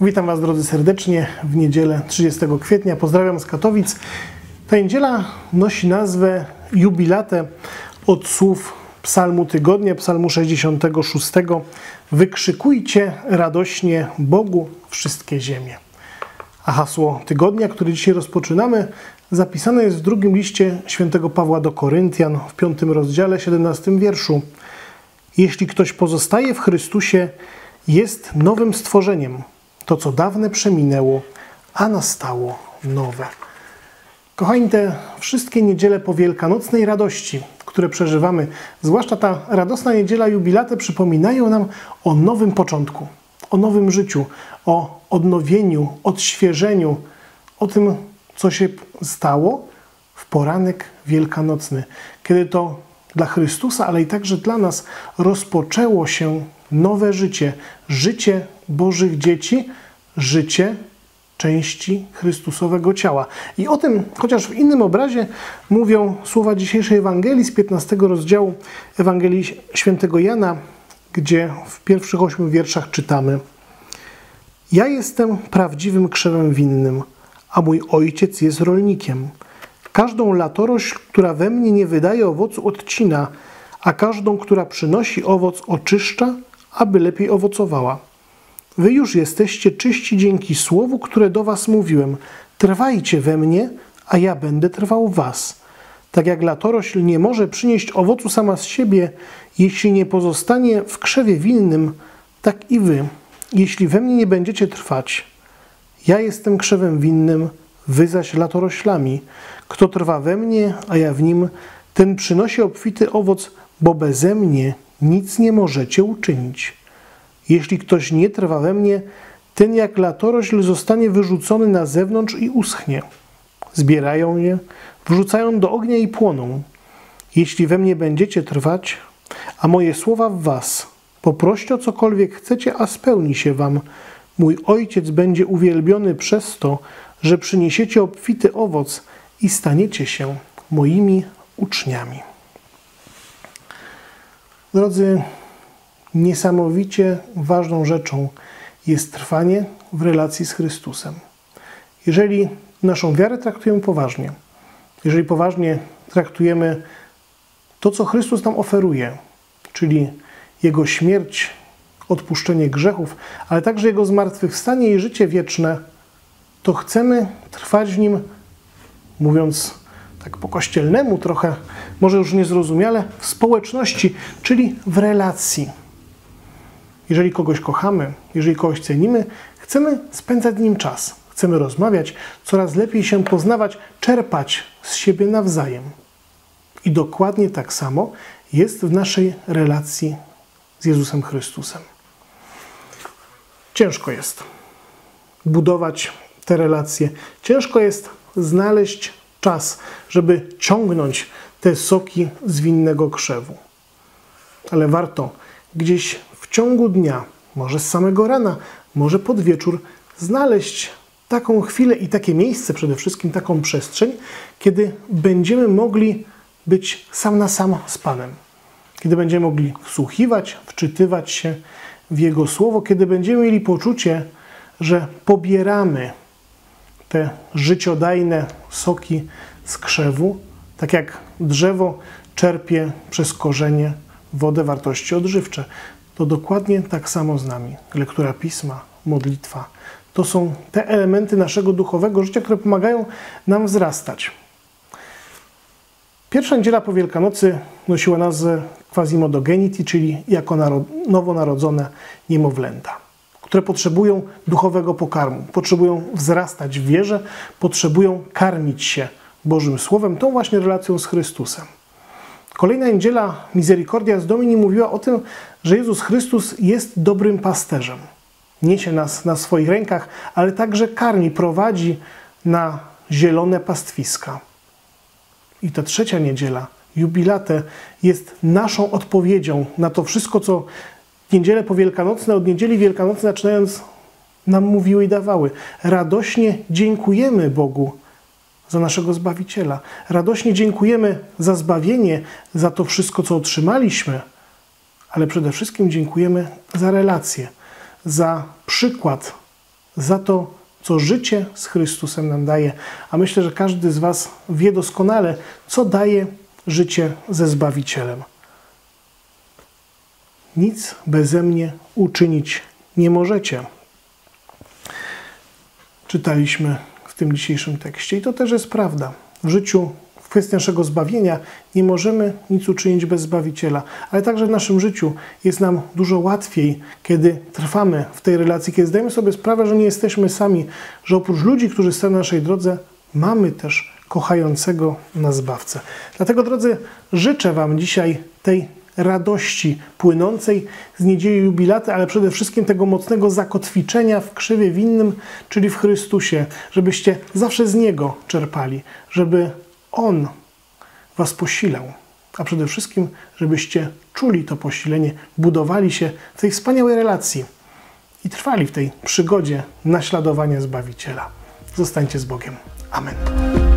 Witam Was, drodzy, serdecznie w niedzielę 30 kwietnia. Pozdrawiam z Katowic. Ta niedziela nosi nazwę Jubilate od słów Psalmu Tygodnia, Psalmu 66. Wykrzykujcie radośnie Bogu wszystkie ziemie. A hasło Tygodnia, które dzisiaj rozpoczynamy, zapisane jest w drugim liście świętego Pawła do Koryntian w 5 rozdziale, 17 wierszu. Jeśli ktoś pozostaje w Chrystusie, jest nowym stworzeniem. To, co dawne przeminęło, a nastało nowe. Kochani, te wszystkie niedziele po wielkanocnej radości, które przeżywamy, zwłaszcza ta radosna niedziela Jubilate, przypominają nam o nowym początku, o nowym życiu, o odnowieniu, odświeżeniu, o tym, co się stało w poranek wielkanocny, kiedy to dla Chrystusa, ale i także dla nas rozpoczęło się nowe życie, życie Bożych dzieci, życie części Chrystusowego ciała. I o tym, chociaż w innym obrazie, mówią słowa dzisiejszej Ewangelii z 15 rozdziału Ewangelii Świętego Jana, gdzie w pierwszych 8 wierszach czytamy: Ja jestem prawdziwym krzewem winnym, a mój Ojciec jest rolnikiem. Każdą latorośl, która we mnie nie wydaje owocu, odcina, a każdą, która przynosi owoc, oczyszcza, aby lepiej owocowała. Wy już jesteście czyści dzięki słowu, które do was mówiłem. Trwajcie we mnie, a ja będę trwał w was. Tak jak latorośl nie może przynieść owocu sama z siebie, jeśli nie pozostanie w krzewie winnym, tak i wy, jeśli we mnie nie będziecie trwać. Ja jestem krzewem winnym, wy zaś latoroślami. Kto trwa we mnie, a ja w nim, ten przynosi obfity owoc, bo beze mnie nic nie możecie uczynić. Jeśli ktoś nie trwa we mnie, ten jak latorośl zostanie wyrzucony na zewnątrz i uschnie. Zbierają je, wrzucają do ognia i płoną. Jeśli we mnie będziecie trwać, a moje słowa w was, poproście o cokolwiek chcecie, a spełni się wam. Mój Ojciec będzie uwielbiony przez to, że przyniesiecie obfity owoc i staniecie się moimi uczniami. Drodzy, niesamowicie ważną rzeczą jest trwanie w relacji z Chrystusem. Jeżeli naszą wiarę traktujemy poważnie, jeżeli poważnie traktujemy to, co Chrystus nam oferuje, czyli Jego śmierć, odpuszczenie grzechów, ale także Jego zmartwychwstanie i życie wieczne, to chcemy trwać w Nim, mówiąc tak po kościelnemu trochę, może już niezrozumiale, w społeczności, czyli w relacji. Jeżeli kogoś kochamy, jeżeli kogoś cenimy, chcemy spędzać z nim czas, chcemy rozmawiać, coraz lepiej się poznawać, czerpać z siebie nawzajem. I dokładnie tak samo jest w naszej relacji z Jezusem Chrystusem. Ciężko jest budować te relacje, ciężko jest znaleźć czas, żeby ciągnąć te soki z winnego krzewu. Ale warto gdzieś w ciągu dnia, może z samego rana, może pod wieczór, znaleźć taką chwilę i takie miejsce, przede wszystkim taką przestrzeń, kiedy będziemy mogli być sam na sam z Panem. Kiedy będziemy mogli wsłuchiwać, wczytywać się w Jego Słowo, kiedy będziemy mieli poczucie, że pobieramy te życiodajne soki z krzewu, tak jak drzewo czerpie przez korzenie wodę, wartości odżywcze. To dokładnie tak samo z nami. Lektura Pisma, modlitwa. To są te elementy naszego duchowego życia, które pomagają nam wzrastać. Pierwsza niedziela po Wielkanocy nosiła nazwę Quasimodo Geniti, czyli jako nowonarodzone niemowlęta, które potrzebują duchowego pokarmu, potrzebują wzrastać w wierze, potrzebują karmić się Bożym Słowem, tą właśnie relacją z Chrystusem. Kolejna niedziela Misericordias Domini mówiła o tym, że Jezus Chrystus jest dobrym pasterzem. Niesie nas na swoich rękach, ale także karmi, prowadzi na zielone pastwiska. I ta trzecia niedziela, Jubilate, jest naszą odpowiedzią na to wszystko, co niedzielę powielkanocne, od niedzieli wielkanocnej zaczynając, nam mówiły i dawały. Radośnie dziękujemy Bogu za naszego Zbawiciela. Radośnie dziękujemy za zbawienie, za to wszystko, co otrzymaliśmy, ale przede wszystkim dziękujemy za relację, za przykład, za to, co życie z Chrystusem nam daje. A myślę, że każdy z Was wie doskonale, co daje życie ze Zbawicielem. Nic beze mnie uczynić nie możecie. Czytaliśmy w tym dzisiejszym tekście i to też jest prawda. W życiu, w kwestii naszego zbawienia nie możemy nic uczynić bez Zbawiciela, ale także w naszym życiu jest nam dużo łatwiej, kiedy trwamy w tej relacji, kiedy zdajemy sobie sprawę, że nie jesteśmy sami, że oprócz ludzi, którzy są na naszej drodze, mamy też kochającego nas Zbawcę. Dlatego, drodzy, życzę Wam dzisiaj tej radości płynącej z niedzieli jubilaty, ale przede wszystkim tego mocnego zakotwiczenia w krzywie winnym, czyli w Chrystusie, żebyście zawsze z Niego czerpali, żeby On Was posilał, a przede wszystkim, żebyście czuli to posilenie, budowali się w tej wspaniałej relacji i trwali w tej przygodzie naśladowania Zbawiciela. Zostańcie z Bogiem. Amen.